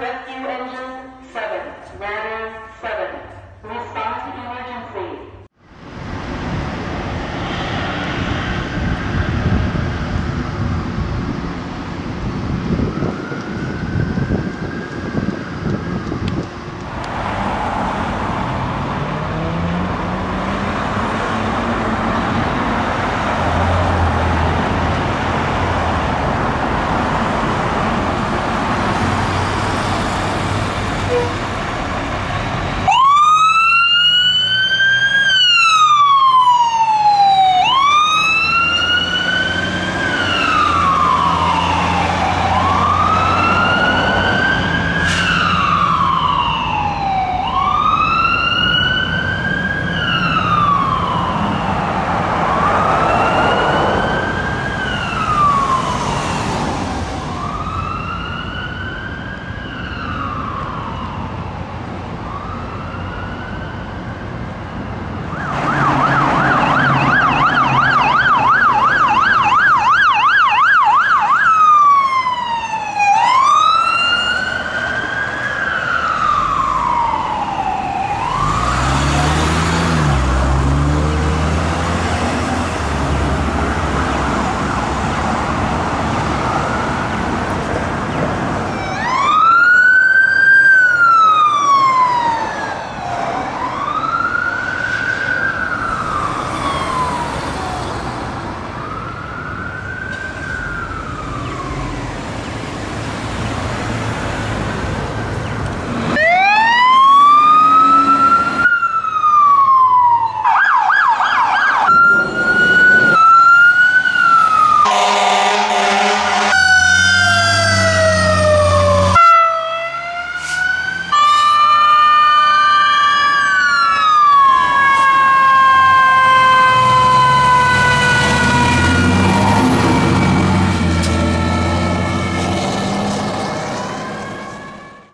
Matthew and Luke 7, Matthew 7.